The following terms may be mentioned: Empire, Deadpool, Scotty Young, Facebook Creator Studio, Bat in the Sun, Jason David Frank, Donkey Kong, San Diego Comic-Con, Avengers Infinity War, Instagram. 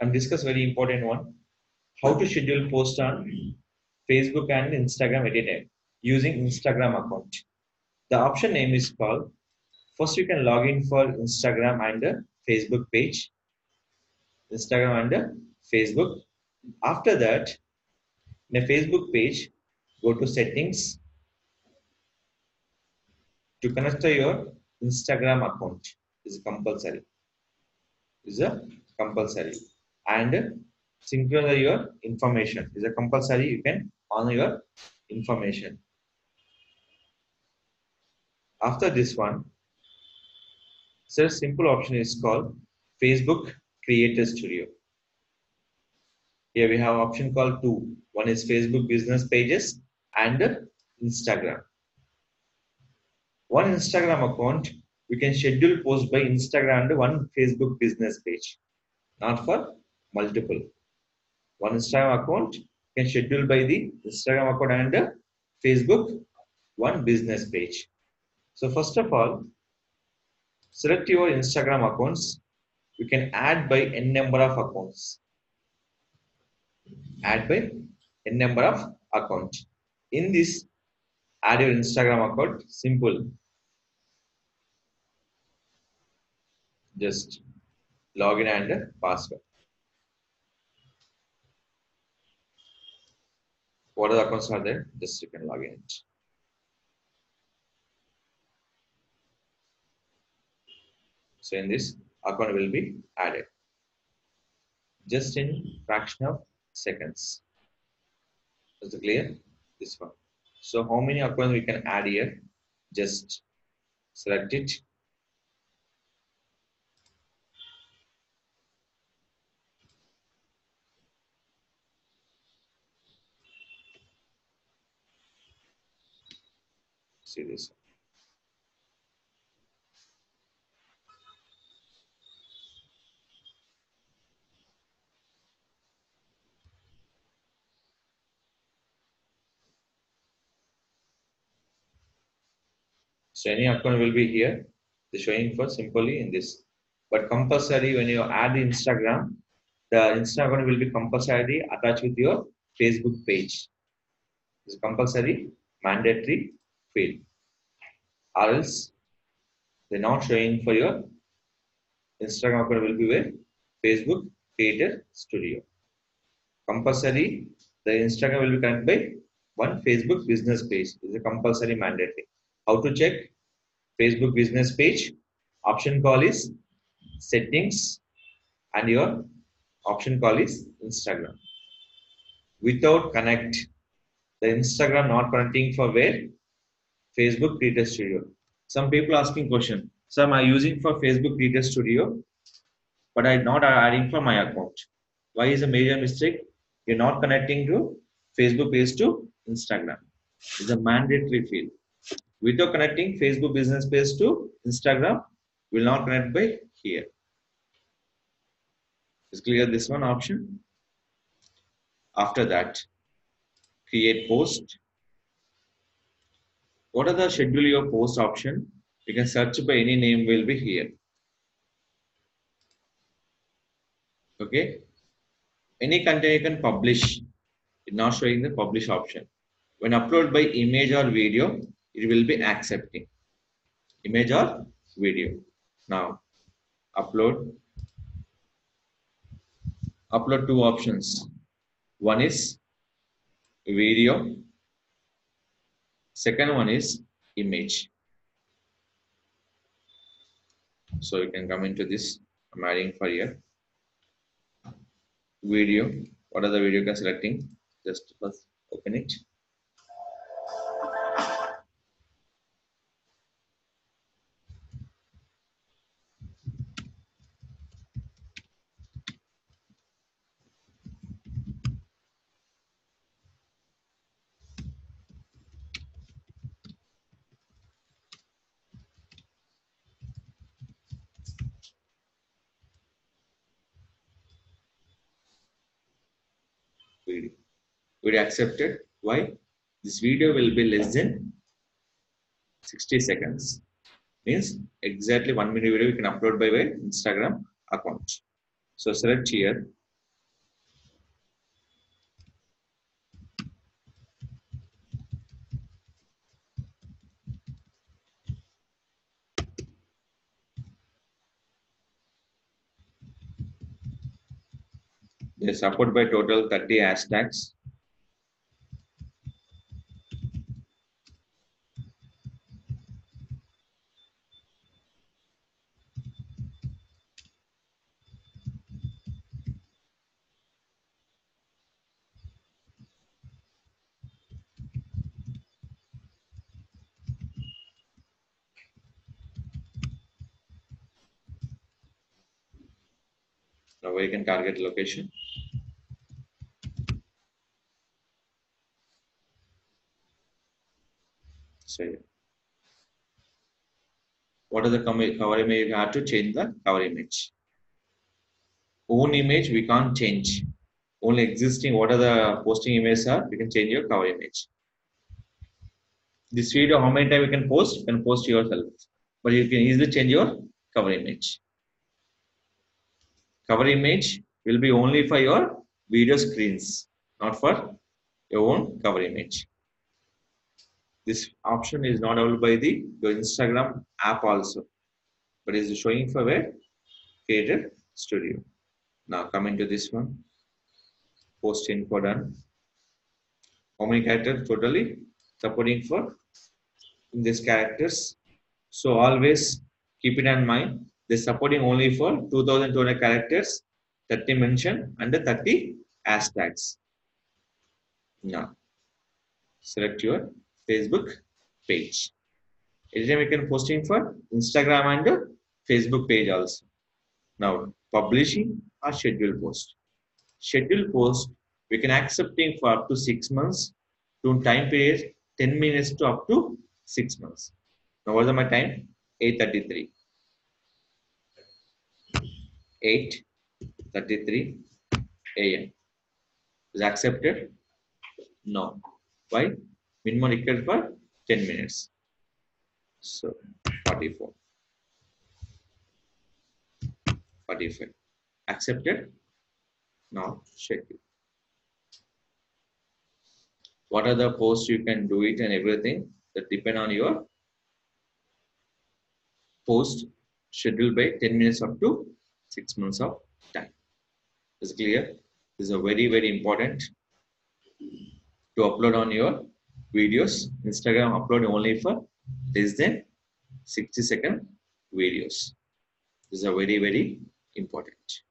I'm discussing very important one, how to schedule post on Facebook and Instagram at a time using Instagram account. The option name is called. First, you can log in for Instagram and the Facebook page. Instagram and the Facebook. After that, in the Facebook page, go to settings to connect to your Instagram account. Is compulsory. Is a compulsory. And synchronize your information. Is a compulsory. You can on your information. After this one, so simple option is called Facebook Creator Studio. Here we have option called two. One is Facebook business pages and Instagram. One Instagram account, we can schedule post by Instagram and one Facebook business page, not for multiple. One Instagram account can schedule by the Instagram account and the Facebook one business page. So first of all, select your Instagram accounts. You can add by n number of accounts. Add by n number of accounts. In this, add your Instagram account. Simple. Just login and password. What other accounts are there? Just you can log in. So in this account will be added just in fraction of seconds. Is it clear? This one. So how many accounts we can add here? Just select it. See this. So any account will be here. They're showing for simply in this. But compulsory when you add Instagram, the Instagram will be compulsory attached with your Facebook page. It's compulsory mandatory field. Or else they're not showing for your Instagram account will be where Facebook Creator Studio. Compulsory, the Instagram will be connected by one Facebook business page. It's a compulsory mandatory. How to check Facebook business page? Option call is settings and your option call is Instagram. Without connect, the Instagram not connecting for where? Facebook Creator Studio. Some people asking question, sir, am I using for Facebook Creator Studio, but I not adding for my account. Why is a major mistake? You're not connecting to Facebook page to Instagram. It's a mandatory field. Without connecting Facebook business page to Instagram, will not connect by here. Is clear this one option? After that, create post. What are the schedule your post option? You can search by any name will be here. Okay. Any content you can publish. It's not showing the publish option. When upload by image or video, it will be accepting image or video. Now, upload. Upload two options. One is video. Second one is image. So you can come into this. I'm adding for here. Video. What are the video you are selecting? Just first open it. Video accepted. Why? This video will be less than 60 seconds. Means exactly 1 minute video we can upload by Instagram account. So select here They support by total 30 hashtags. Where you can target location. So, what are the cover image? You have to change the cover image. Own image we can't change. Only existing. What are the posting images are? We can change your cover image. This video, how many times you can post? You can post yourself, but you can easily change your cover image. Cover image will be only for your video screens, not for your own cover image. This option is not available by your Instagram app also, but it is showing for where? Creator Studio. Now coming to this one, post info done. How many characters totally supporting for in these characters? So always keep it in mind. They're supporting only for 2200 characters, 30 mention, and 30 hashtags. Now, select your Facebook page. Anytime you can posting for Instagram and Facebook page also. Now, publishing or schedule post. Schedule post, we can accepting for up to 6 months to time period 10 minutes to up to 6 months. Now, what is my time? 8:33. 8:33 AM is accepted? No. Why? Minimum required for 10 minutes. So 44. 45. Accepted? Now schedule. What are the posts you can do it and everything that depend on your post schedule by 10 minutes up to 6 months of time. Is clear? This is a very, very important to upload on your videos. Instagram upload only for less than 60-second videos. This is a very, very important.